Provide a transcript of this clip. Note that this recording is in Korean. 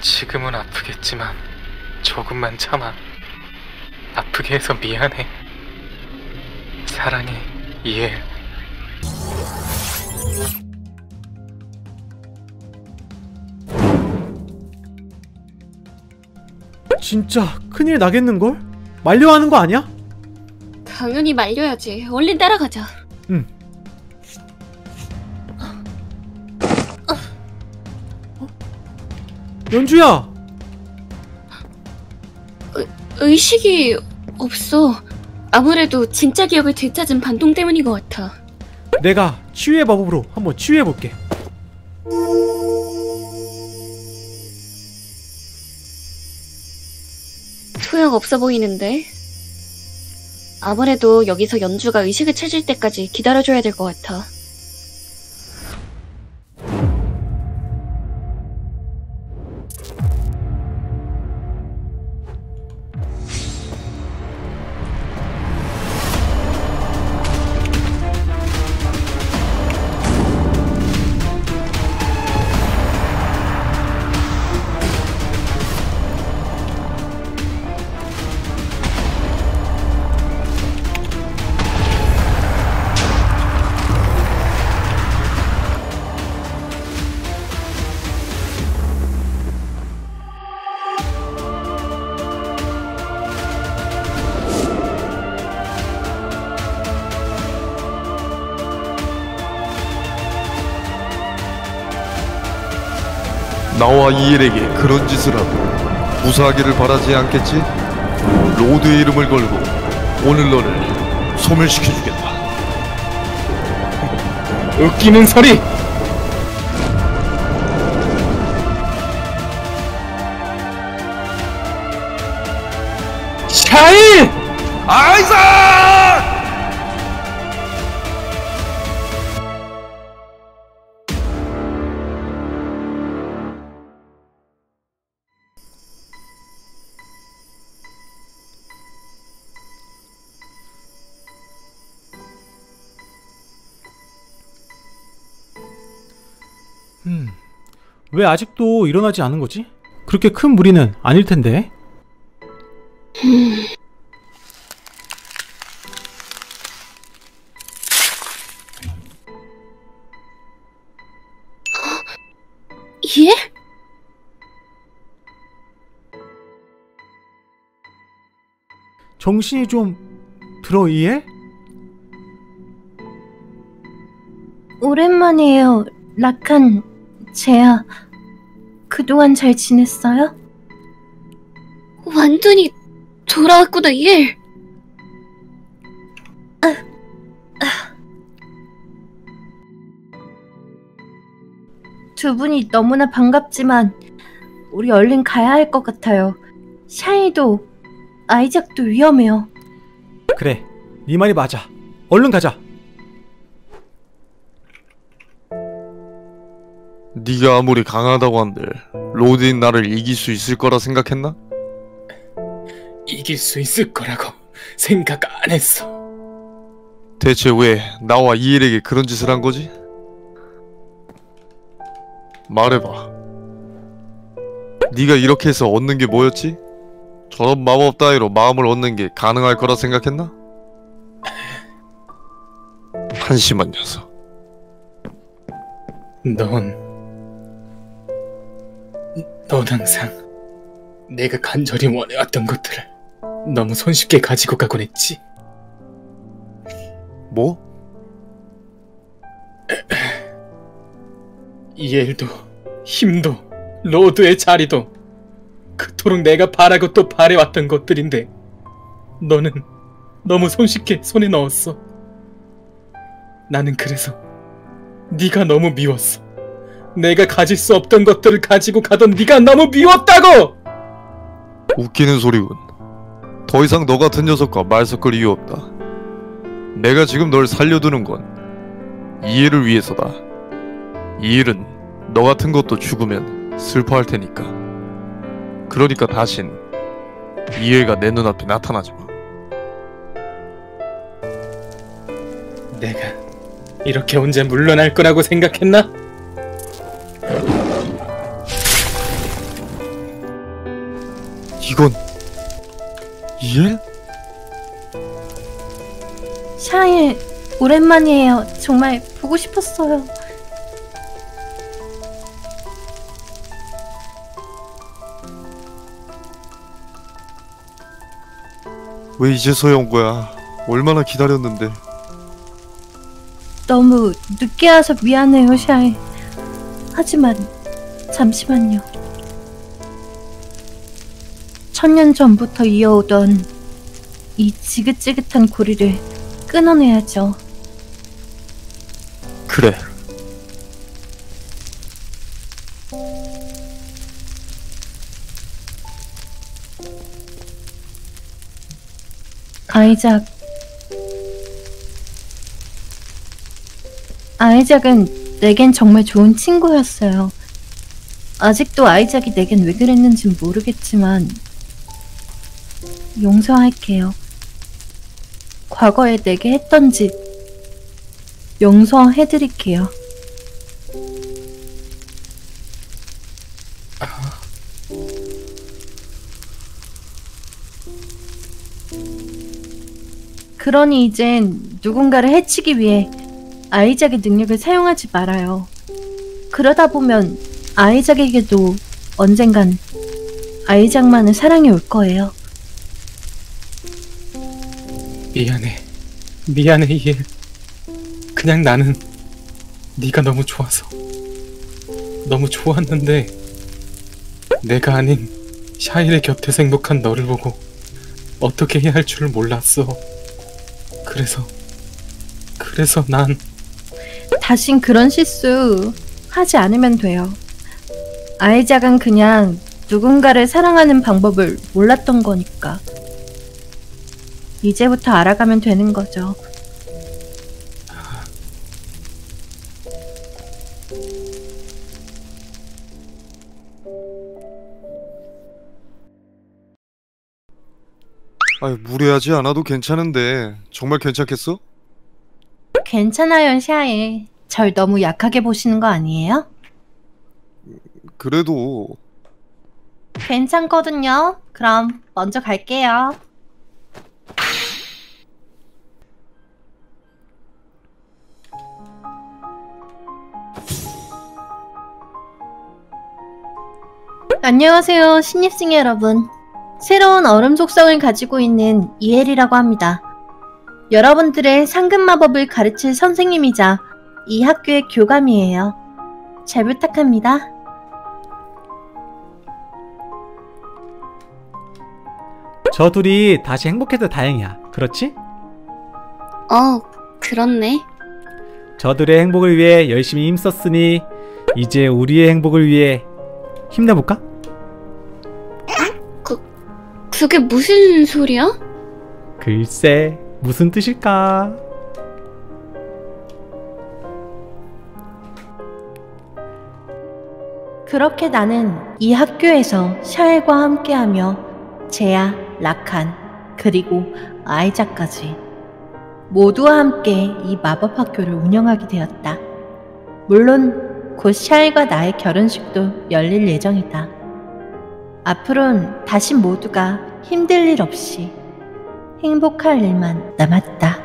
지금은 아프겠지만 조금만 참아. 아프게 해서 미안해. 사랑해, 이엘. 진짜 큰일 나겠는걸? 말려하는 거 아니야? 당연히 말려야지. 얼른 따라가자. 응. 연주야! 의식이 없어. 아무래도 진짜 기억을 되찾은 반동 때문인 것 같아. 내가 치유의 마법으로 한번 치유해볼게. 소용없어 보이는데? 아무래도 여기서 연주가 의식을 찾을 때까지 기다려줘야 될 것 같아. 나와 이엘에게 그런 짓을 하고 무사하기를 바라지 않겠지? 로드의 이름을 걸고 오늘 너를 소멸시켜주겠다. 웃기는 소리! 샤엘! 아이작! 왜 아직도 일어나지 않은 거지? 그렇게 큰 무리는 아닐 텐데. 예? 정신이 좀 들어, 이해? 오랜만이에요, 라칸, 제야. 그동안 잘 지냈어요? 완전히 돌아왔구나, 이엘. 두 분이 너무나 반갑지만 우리 얼른 가야 할 것 같아요. 샤이도 아이작도 위험해요. 그래, 네 말이 맞아. 얼른 가자. 네가 아무리 강하다고 한들 로드인 나를 이길 수 있을 거라 생각했나? 이길 수 있을 거라고 생각 안 했어. 대체 왜 나와 이엘에게 그런 짓을 한 거지? 말해봐. 네가 이렇게 해서 얻는 게 뭐였지? 저런 마법 따위로 마음을 얻는 게 가능할 거라 생각했나? 한심한 녀석. 넌 항상 내가 간절히 원해왔던 것들을 너무 손쉽게 가지고 가곤 했지. 뭐? 이엘도 힘도 로드의 자리도 그토록 내가 바라고 또 바래왔던 것들인데 너는 너무 손쉽게 손에 넣었어. 나는 그래서 네가 너무 미웠어. 내가 가질 수 없던 것들을 가지고 가던 네가 너무 미웠다고! 웃기는 소리군. 더 이상 너 같은 녀석과 말 섞을 이유 없다. 내가 지금 널 살려두는 건 이엘을 위해서다. 이엘은 너 같은 것도 죽으면 슬퍼할 테니까. 그러니까 다신 이엘가 내 눈앞에 나타나지 마. 내가 이렇게 혼자 물러날 거라고 생각했나? 이건 이엘? 샤일, 오랜만이에요. 정말 보고 싶었어요. 왜 이제서야 온 거야? 얼마나 기다렸는데. 너무 늦게 와서 미안해요, 샤일. 하지만 잠시만요. 1000년 전부터 이어오던 이 지긋지긋한 고리를 끊어내야죠. 그래. 아이작은 내겐 정말 좋은 친구였어요. 아직도 아이작이 내겐 왜 그랬는진 모르겠지만 용서할게요. 과거에 내게 했던 짓 용서해드릴게요. 그러니 이젠 누군가를 해치기 위해 아이작의 능력을 사용하지 말아요. 그러다 보면 아이작에게도 언젠간 아이작만의 사랑이 올 거예요. 미안해 이엘. 그냥 나는 네가 너무 좋아서, 너무 좋았는데 내가 아닌 샤일의 곁에 행복한 너를 보고 어떻게 해야 할 줄 몰랐어. 그래서 난 다신 그런 실수 하지 않으면 돼요. 아이작은 그냥 누군가를 사랑하는 방법을 몰랐던 거니까 이제부터 알아가면 되는 거죠. 아니, 무례하지 않아도 괜찮은데 정말 괜찮겠어? 괜찮아요, 샤일. 절 너무 약하게 보시는 거 아니에요? 그래도... 괜찮거든요. 그럼 먼저 갈게요. 안녕하세요, 신입생 여러분. 새로운 얼음 속성을 가지고 있는 이엘이라고 합니다. 여러분들의 상금 마법을 가르칠 선생님이자 이 학교의 교감이에요. 잘 부탁합니다. 저 둘이 다시 행복해도 다행이야. 그렇지? 그렇네. 저들의 행복을 위해 열심히 힘썼으니 이제 우리의 행복을 위해 힘내볼까? 그게 무슨 소리야? 글쎄, 무슨 뜻일까? 그렇게 나는 이 학교에서 샤엘과 함께하며 제야, 라칸, 그리고 아이작까지 모두와 함께 이 마법 학교를 운영하게 되었다. 물론 곧 샤엘과 나의 결혼식도 열릴 예정이다. 앞으로는 다시 모두가 힘들 일 없이 행복할 일만 남았다.